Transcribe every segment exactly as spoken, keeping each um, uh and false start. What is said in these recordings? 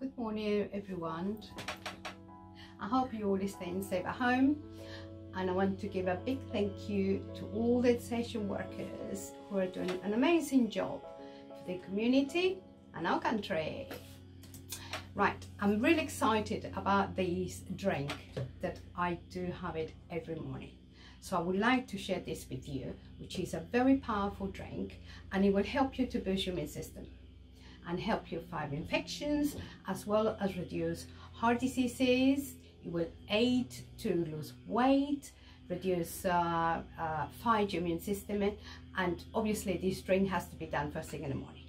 Good morning everyone. I hope you all are staying safe at home, and I want to give a big thank you to all the session workers who are doing an amazing job for the community and our country. Right, I'm really excited about this drink that I do have it every morning. So I would like to share this with you, which is a very powerful drink, and it will help you to boost your immune system and help you fight infections as well as reduce heart diseases. It will aid to lose weight, reduce, uh, uh, fight your immune system, and obviously this drink has to be done first thing in the morning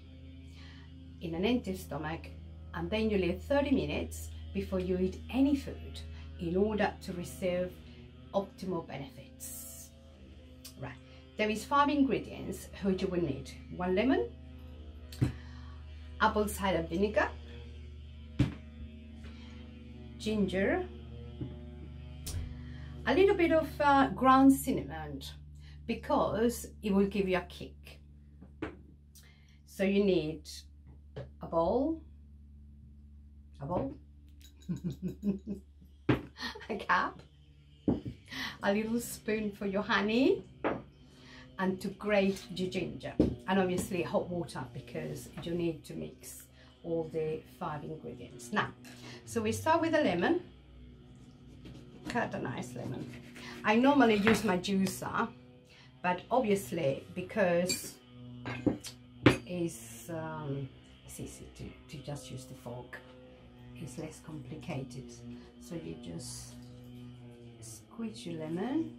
in an empty stomach, and then you leave thirty minutes before you eat any food in order to receive optimal benefits. Right, there is five ingredients which you will need: one lemon, apple cider vinegar, ginger, a little bit of uh, ground cinnamon, because it will give you a kick. So you need a bowl, a bowl, a cup, a little spoon for your honey, and to grate your ginger, and obviously hot water, because you need to mix all the five ingredients. Now, so we start with a lemon. Cut a nice lemon. I normally use my juicer, but obviously because it's, um, it's easy to, to just use the fork, it's less complicated. So you just squeeze your lemon.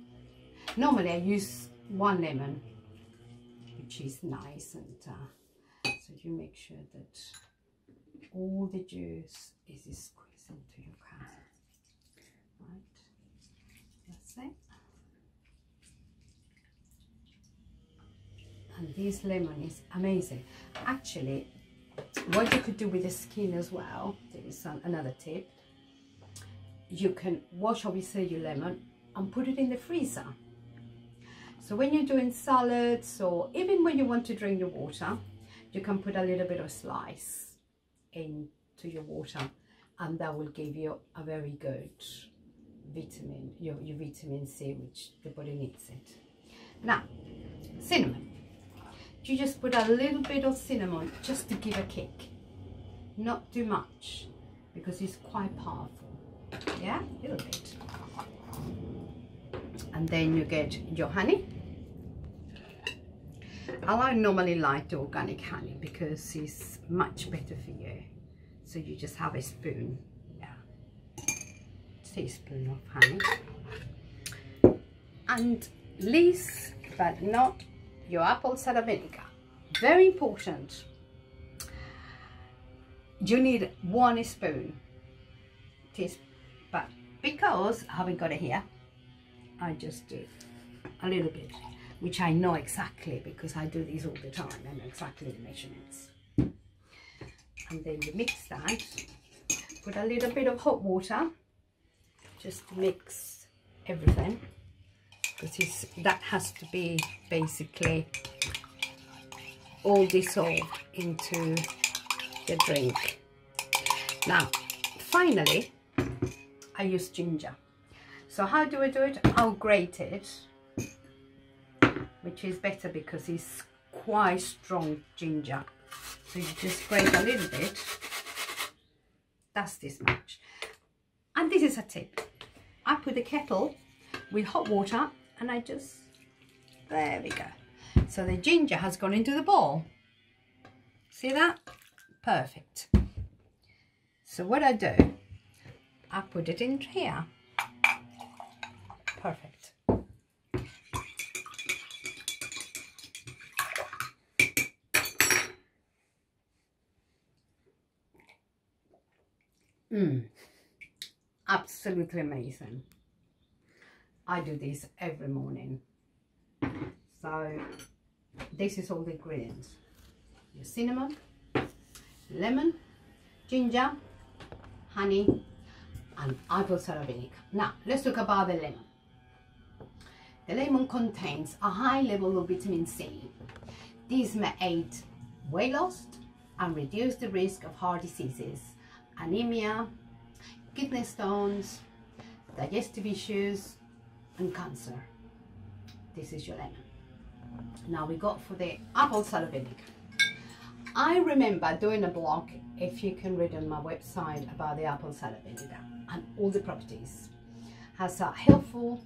Normally I use one lemon, which is nice, and uh, so you make sure that all the juice is squeezed into your cup. Right, that's it. And this lemon is amazing. Actually, what you could do with the skin as well, there is an, another tip. You can wash obviously your lemon and put it in the freezer. So when you're doing salads, or even when you want to drink your water, you can put a little bit of slice into your water, and that will give you a very good vitamin, your, your vitamin C, which the body needs it. Now, cinnamon. You just put a little bit of cinnamon just to give a kick. Not too much, because it's quite powerful. Yeah, a little bit. And then you get your honey. I normally like the organic honey because it's much better for you. So you just have a spoon, yeah, teaspoon of honey, and least but not your apple cider vinegar. Very important. You need one spoon, teaspoon, but because I haven't got it here, I just do a little bit, which I know exactly because I do these all the time. I know exactly the measurements. And then you mix that. Put a little bit of hot water just to mix everything, because it's, that has to be basically all dissolved into the drink. Now, finally, I use ginger. So how do I do it? I'll grate it, which is better because it's quite strong ginger. So you just grate a little bit, that's this much. And this is a tip. I put the kettle with hot water and I just, there we go. So the ginger has gone into the bowl. See that? Perfect. So what I do, I put it in here. Perfect. Mm. Absolutely amazing. I do this every morning. So this is all the ingredients: your cinnamon, lemon, ginger, honey, and apple cider vinegar. Now let's talk about the lemon. The lemon contains a high level of vitamin C. This may aid weight loss and reduce the risk of heart diseases anemia, kidney stones, digestive issues, and cancer. This is your lemon. Now we go for the apple cider vinegar. I remember doing a blog, if you can read on my website, about the apple cider vinegar and all the properties. Has a helpful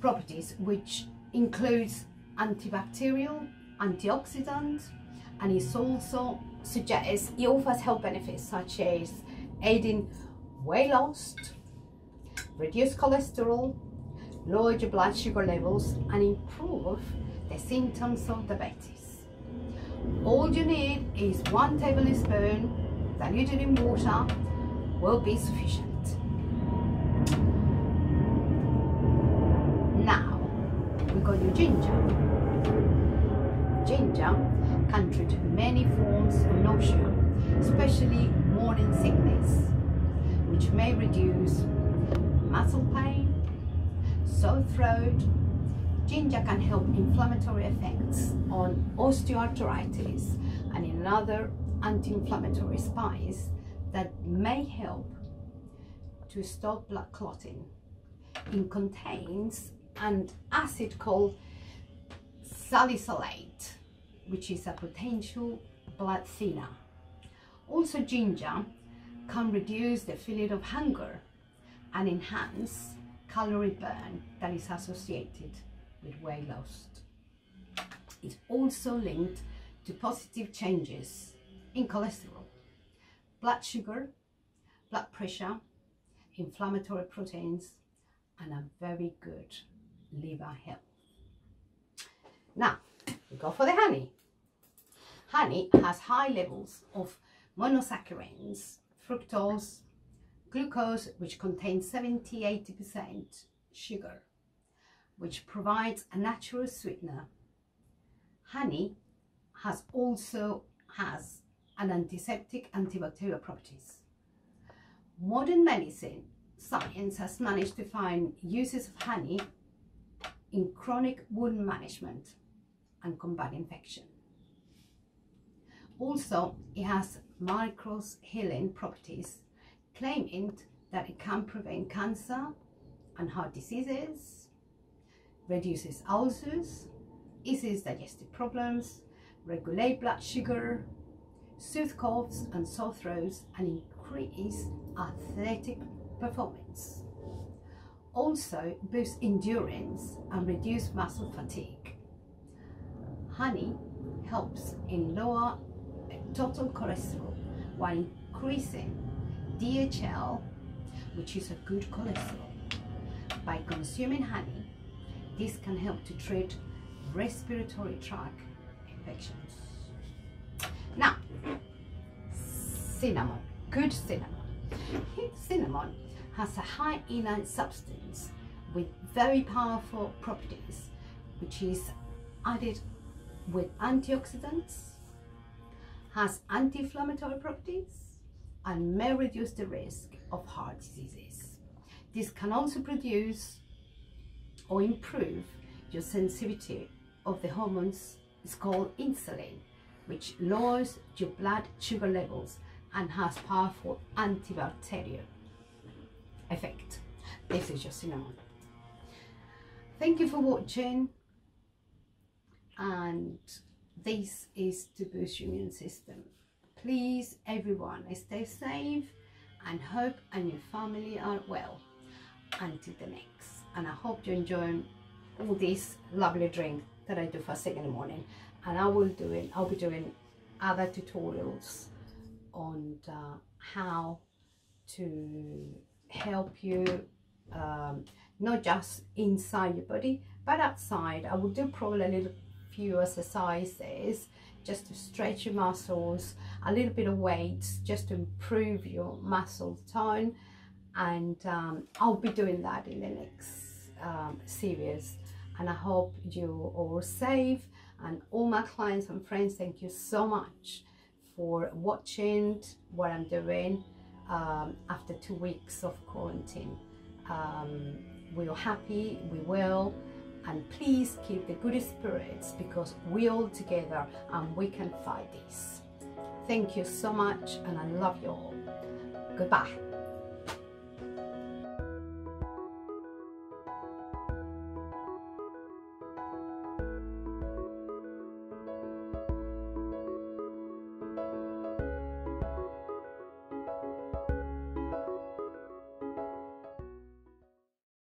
properties which includes antibacterial, antioxidant, and it's also suggests it offers health benefits such as aiding weight loss, reduce cholesterol, lower your blood sugar levels, and improve the symptoms of diabetes. All you need is one tablespoon diluted in water will be sufficient. Now we got your ginger. Ginger can treat many forms of nausea, especially morning sickness, which may reduce muscle pain, sore throat. Ginger can help inflammatory effects on osteoarthritis and another anti-inflammatory spice that may help to stop blood clotting. It contains an acid called salicylate, which is a potential blood thinner. Also, ginger can reduce the feeling of hunger and enhance calorie burn that is associated with weight loss. It's also linked to positive changes in cholesterol, blood sugar, blood pressure, inflammatory proteins, and a very good liver health. Now, we go for the honey. Honey has high levels of monosaccharides, fructose, glucose, which contains seventy to eighty percent sugar, which provides a natural sweetener. Honey has also has an antiseptic, antibacterial properties. Modern medicine science has managed to find uses of honey in chronic wound management and combat infection. Also, it has microbes healing properties, claiming that it can prevent cancer and heart diseases, reduces ulcers, eases digestive problems, regulate blood sugar, soothes coughs and sore throats, and increase athletic performance. Also boosts endurance and reduces muscle fatigue. Honey helps in lower total cholesterol while increasing D H L, which is a good cholesterol. By consuming honey, this can help to treat respiratory tract infections. Now, cinnamon, good cinnamon. Cinnamon has a high inert substance with very powerful properties, which is added with antioxidants, has anti-inflammatory properties, and may reduce the risk of heart diseases. This can also produce or improve your sensitivity of the hormones, it's called insulin, which lowers your blood sugar levels and has powerful antibacterial effect. This is your cinnamon. Thank you for watching, and this is to boost your immune system. Please, everyone, stay safe and hope and your family are well until the next. And I hope you enjoy all this lovely drink that I do first thing in the morning. And I will do it, I'll be doing other tutorials on uh, how to help you, um, not just inside your body, but outside. I will do probably a little few exercises just to stretch your muscles, a little bit of weights just to improve your muscle tone, and um, I'll be doing that in the next um, series. And I hope you're all safe, and all my clients and friends, thank you so much for watching what I'm doing um, after two weeks of quarantine. Um, we're happy, we will. And please keep the good spirits, because we're all together and we can fight this. Thank you so much, and I love you all. Goodbye.